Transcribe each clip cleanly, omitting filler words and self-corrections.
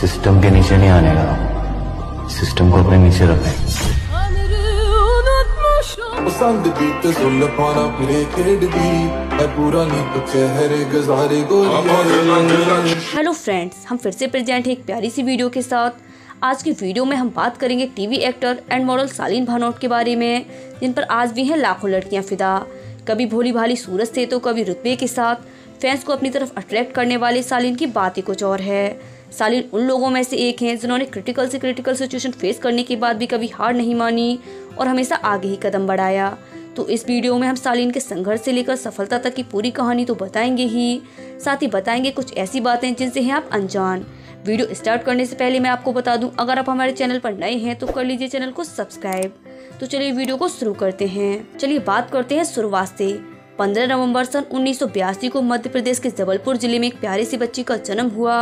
System के नीचे नहीं आने का, सिस्टम को अपने नीचे रखें। हेलो फ्रेंड्स, हम फिर से प्रेजेंट हैं एक प्यारी सी वीडियो के साथ। आज की वीडियो में हम बात करेंगे TV actor and model Shalin Bhanot के बारे में, जिन पर आज भी हैं लाखों लड़कियां फिदा। कभी भोली भाली सूरत से तो कभी रुतबे के साथ फैंस को अपनी तरफ अट्रैक्ट करने वाले शालिन की बात ही कुछ और है। शालिन उन लोगों में से एक हैं जिन्होंने क्रिटिकल सिचुएशन फेस करने के बाद भी कभी हार नहीं मानी और हमेशा आगे ही कदम बढ़ाया। तो इस वीडियो में हम शालिन के संघर्ष से लेकर सफलता तक की पूरी कहानी तो बताएंगे ही, साथ ही बताएंगे कुछ ऐसी बातें जिनसे हैं आप अनजान। वीडियो स्टार्ट करने से पहले मैं आपको बता दूं, अगर आप हमारे चैनल पर नए हैं तो कर लीजिए चैनल को सब्सक्राइब। तो चलिए वीडियो को शुरू करते हैं। चलिए बात करते हैं शुरुआत से। 15 नवंबर सन 1982 को मध्य प्रदेश के जबलपुर जिले में एक प्यारी सी बच्ची का जन्म हुआ,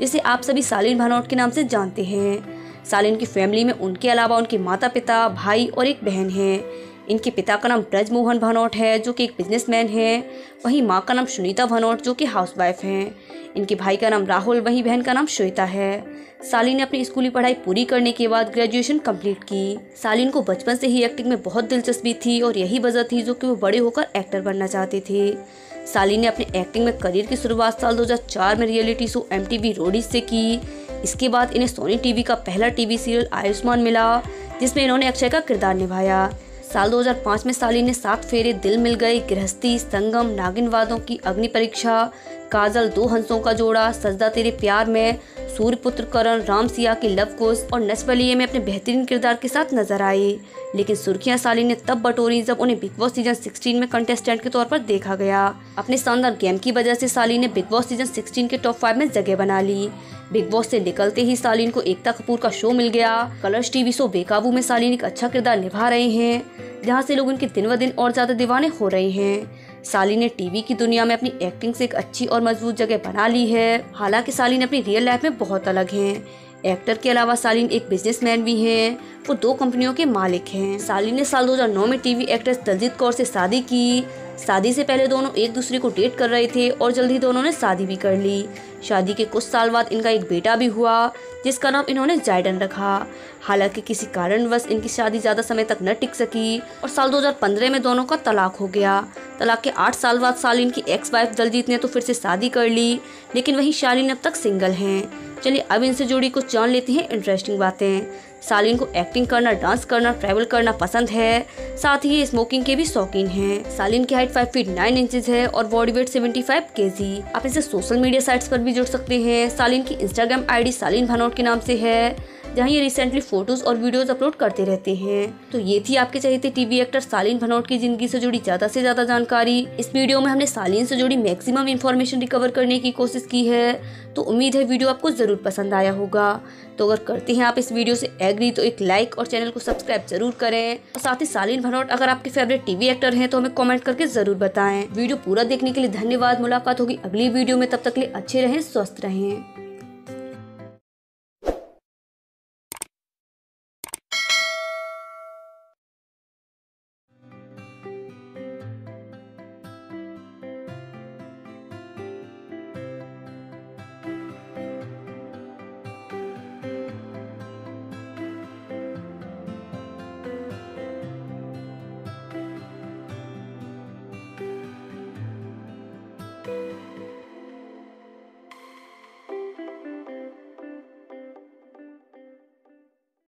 जिसे आप सभी शालिन भनोट के नाम से जानते हैं। शालिन की फैमिली में उनके अलावा उनके माता पिता, भाई और एक बहन है। इनके पिता का नाम ब्रजमोहन भनोट है जो कि एक बिजनेसमैन है, वहीं माँ का नाम सुनीता भनोट जो कि हाउसवाइफ हैं। इनके भाई का नाम राहुल, वहीं बहन का नाम श्वेता है। शालिन ने अपनी स्कूली पढ़ाई पूरी करने के बाद ग्रेजुएशन कंप्लीट की। शालिन को बचपन से ही एक्टिंग में बहुत दिलचस्पी थी और यही वजह थी जो कि वो बड़े होकर एक्टर बनना चाहते थे। शालिन ने अपने एक्टिंग में करियर की शुरुआत साल 2004 में रियलिटी शो MTV रोडीज से की। इसके बाद इन्हें सोनी TV का पहला TV सीरियल आयुष्मान मिला, जिसमें इन्होंने अक्षय का किरदार निभाया। साल 2005 में शालिन ने 7 फेरे, दिल मिल गए, गृहस्थी, संगम, नागिन वादों की अग्नि परीक्षा, काजल, दो हंसों का जोड़ा, सजदा तेरे प्यार में, सूर्यपुत्र करण, राम सिया की लव कुश और नचबलिए में अपने बेहतरीन किरदार के साथ नजर आए। लेकिन सुर्खियां शालिन ने तब बटोरी जब उन्हें बिग बॉस सीजन 16 में कंटेस्टेंट के तौर पर देखा गया। अपने शानदार गेम की वजह से शालिन ने बिग बॉस सीजन 16 के टॉप 5 में जगह बना ली। बिग बॉस से निकलते ही शालिन को एकता कपूर का शो मिल गया। कलर्स TV शो बेकाबू में शालिन एक अच्छा किरदार निभा रहे हैं, जहाँ से लोग उनके दिन ब दिन और ज्यादा दीवाने हो रहे हैं। शालिन ने टीवी की दुनिया में अपनी एक्टिंग से एक अच्छी और मजबूत जगह बना ली है। हालांकि शालिन अपनी रियल लाइफ में बहुत अलग हैं। एक्टर के अलावा शालिन एक बिजनेसमैन भी हैं, वो 2 कंपनियों के मालिक हैं। शालिन ने साल 2009 में टीवी एक्ट्रेस दलजीत कौर से शादी की। शादी से पहले दोनों एक दूसरे को डेट कर रहे थे और जल्द ही दोनों ने शादी भी कर ली। शादी के कुछ साल बाद इनका एक बेटा भी हुआ, जिसका नाम इन्होंने जायडन रखा। हालांकि किसी कारणवश इनकी शादी ज्यादा समय तक न टिक सकी और साल 2015 में दोनों का तलाक हो गया। तलाक के 8 साल बाद शालिन की एक्स वाइफ दलजीत ने तो फिर से शादी कर ली, लेकिन वहीं शालिन अब तक सिंगल हैं। चलिए अब इनसे जुड़ी कुछ जान लेते हैं इंटरेस्टिंग बातें। शालिन को एक्टिंग करना, डांस करना, ट्रैवल करना पसंद है, साथ ही स्मोकिंग के भी शौकीन हैं। शालिन की हाइट 5 फीट 9 इंचेस है और बॉडी वेट 75 kg। आप इसे सोशल मीडिया साइट्स पर भी जुड़ सकते हैं। शालिन की इंस्टाग्राम ID शालिन भनोट के नाम से है, जहाँ ये रिसेंटली फोटोज और वीडियोज अपलोड करते रहते हैं। तो ये थी आपके चहेते टीवी एक्टर शालिन भनोट की जिंदगी से जुड़ी ज्यादा से ज्यादा जानकारी। इस वीडियो में हमने शालिन से जुड़ी मैक्सिमम इन्फॉर्मेशन रिकवर करने की कोशिश की है। तो उम्मीद है वीडियो आपको जरूर पसंद आया होगा। तो अगर करते हैं आप इस वीडियो से एग्री तो एक लाइक और चैनल को सब्सक्राइब जरूर करें। और साथ ही शालिन भनोट अगर आपके फेवरेट टीवी एक्टर हैं तो हमें कमेंट करके जरूर बताएं। वीडियो पूरा देखने के लिए धन्यवाद। मुलाकात होगी अगली वीडियो में, तब तक के लिए अच्छे रहें, स्वस्थ रहें।